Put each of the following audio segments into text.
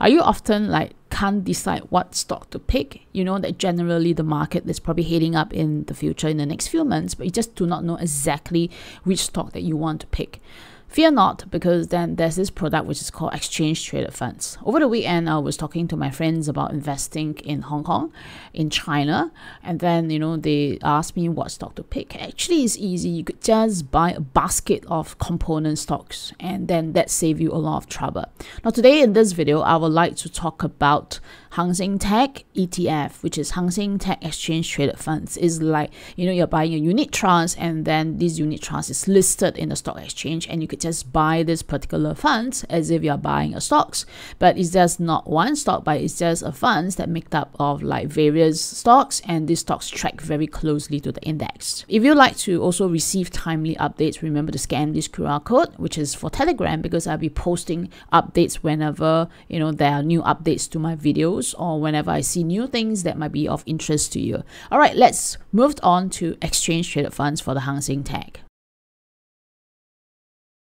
Are you often like can't decide what stock to pick? You know that generally the market is probably heading up in the future in the next few months, but you just do not know exactly which stock that you want to pick. Fear not, because then there's this product which is called exchange traded funds. Over the weekend, I was talking to my friends about investing in Hong Kong, in China, and then, you know, they asked me what stock to pick. Actually, it's easy. You could just buy a basket of component stocks, and then that saves you a lot of trouble. Now, today in this video, I would like to talk about Hang Seng Tech ETF, which is Hang Seng Tech Exchange Traded Funds. It's like, you know, you're buying a unit trust, and then this unit trust is listed in the stock exchange, and you could just buy this particular funds as if you're buying a stocks, but it's just not one stock, but it's just a funds that make up of like various stocks, and these stocks track very closely to the index. If you like to also receive timely updates, remember to scan this QR code, which is for Telegram, because I'll be posting updates whenever, you know, there are new updates to my videos or whenever I see new things that might be of interest to you. All right, let's move on to exchange traded funds for the Hang Seng Tech.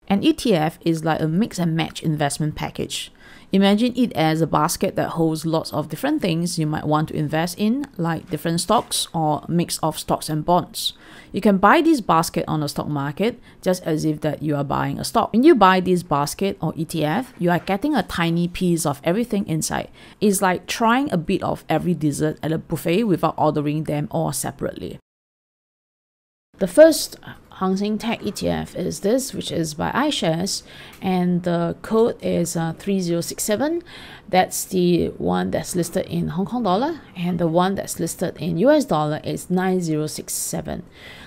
An ETF is like a mix and match investment package. Imagine it as a basket that holds lots of different things you might want to invest in, like different stocks or a mix of stocks and bonds. You can buy this basket on the stock market just as if that you are buying a stock. When you buy this basket or ETF, you are getting a tiny piece of everything inside. It's like trying a bit of every dessert at a buffet without ordering them all separately. The first Hang Seng Tech ETF is this, which is by iShares, and the code is 3067. That's the one that's listed in Hong Kong dollar, and the one that's listed in US dollar is 9067.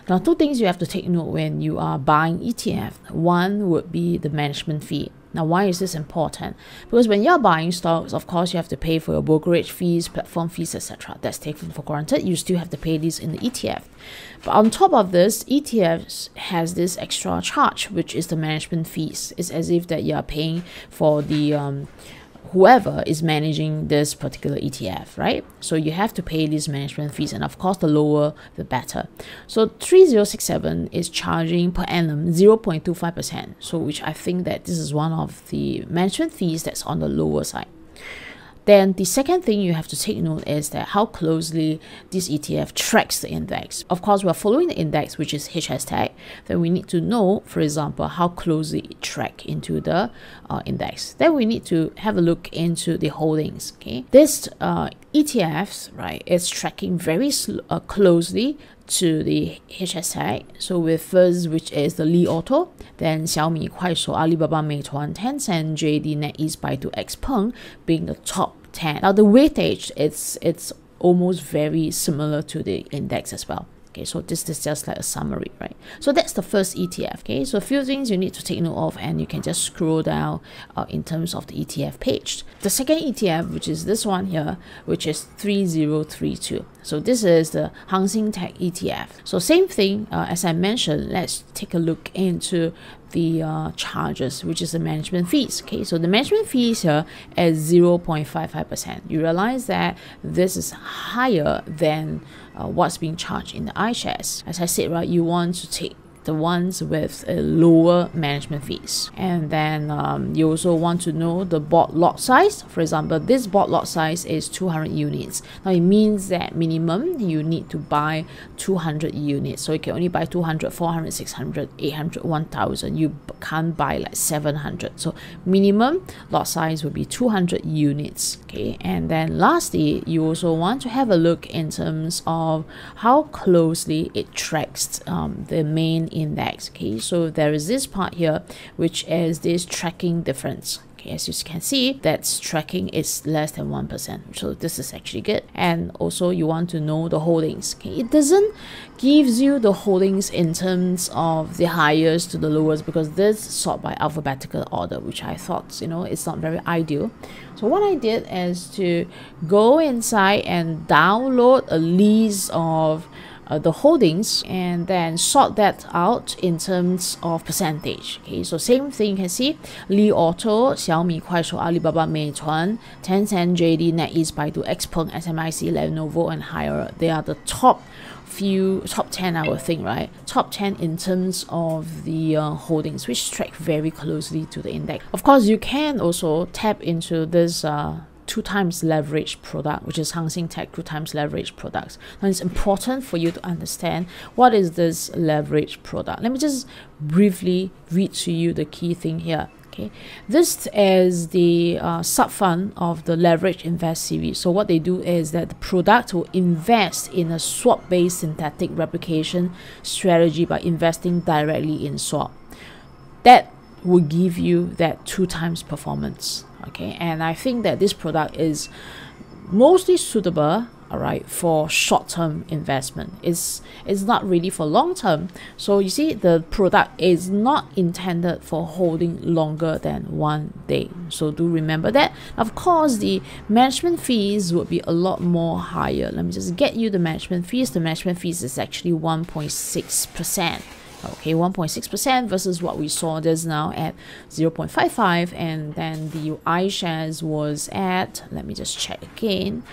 Now, two things you have to take note when you are buying ETF. One would be the management fee. Now, why is this important? Because when you're buying stocks, of course, you have to pay for your brokerage fees, platform fees, etc. That's taken for granted. You still have to pay this in the ETF. But on top of this, ETFs has this extra charge, which is the management fees. It's as if that you're paying for the whoever is managing this particular ETF, right? So you have to pay these management fees, and of course, the lower, the better. So 3067 is charging per annum 0.25%. So which I think that this is one of the management fees that's on the lower side. Then the second thing you have to take note is that how closely this ETF tracks the index. Of course, we're following the index, which is HSTEC. Then we need to know, for example, how closely it tracks into the index. Then we need to have a look into the holdings. Okay, this ETFs, right, is tracking very closely to the HSI. So with first, which is the Li Auto, then Xiaomi, Kuaishou, Alibaba, Meituan, Tencent, JD, NetEase, Baidu, Xpeng being the top 10. Now the weightage, it's almost very similar to the index as well. Okay, so this is just like a summary, right? So that's the first ETF. Okay, so a few things you need to take note of, and you can just scroll down in terms of the ETF page. The second ETF, which is this one here, which is 3032. So this is the Hang Seng Tech ETF. So same thing as I mentioned, let's take a look into the charges, which is the management fees. Okay, so the management fees here is 0.55%. You realize that this is higher than what's being charged in the iShares. As I said, right, you want to take the ones with lower management fees, and then you also want to know the bought lot size. For example, this bought lot size is 200 units. Now it means that minimum you need to buy 200 units, so you can only buy 200, 400, 600, 800, 1000. You can't buy like 700. So minimum lot size would be 200 units. Okay, and then lastly, you also want to have a look in terms of how closely it tracks the main index. Okay, so there is this part here, which is this tracking difference. Okay, as you can see, that's tracking is less than 1%. So this is actually good. And also you want to know the holdings. Okay, it doesn't gives you the holdings in terms of the highest to the lowest, because this is sort by alphabetical order, which I thought, you know, it's not very ideal. So what I did is to go inside and download a list of the holdings, and then sort that out in terms of percentage. Okay, so same thing, you can see Li Auto, Xiaomi, Kuaishou, Alibaba, Meituan, Tencent, JD, NetEase, Baidu, Xpeng, SMIC, Lenovo, and higher. They are the top few top 10, I would think, right? Top 10 in terms of the holdings, which track very closely to the index. Of course, you can also tap into this 2x leverage product, which is Hang Seng Tech 2x leverage products. Now it's important for you to understand what is this leverage product. Let me just briefly read to you the key thing here. Okay, this is the sub fund of the leverage invest series. So what they do is that the product will invest in a swap based synthetic replication strategy by investing directly in swap. That will give you that 2x performance. Okay, and I think that this product is mostly suitable, all right, for short-term investment. It's not really for long-term. So you see, the product is not intended for holding longer than 1 day. So do remember that. Of course, the management fees would be a lot more higher. Let me just get you the management fees. The management fees is actually 1.6%. Okay, 1.6% versus what we saw just now at 0.55, and then the iShares was at, let me just check again,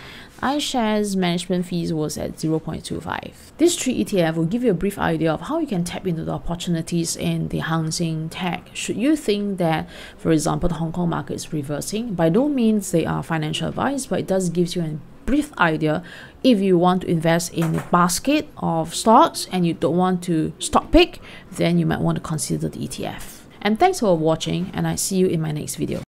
iShares management fees was at 0.25. This 3 ETF will give you a brief idea of how you can tap into the opportunities in the Hang Seng Tech. Should you think that, for example, the Hong Kong market is reversing, by no means they are financial advice, but it does give you an brief idea if you want to invest in a basket of stocks and you don't want to stock pick, then you might want to consider the ETF. And thanks for watching, and I see you in my next video.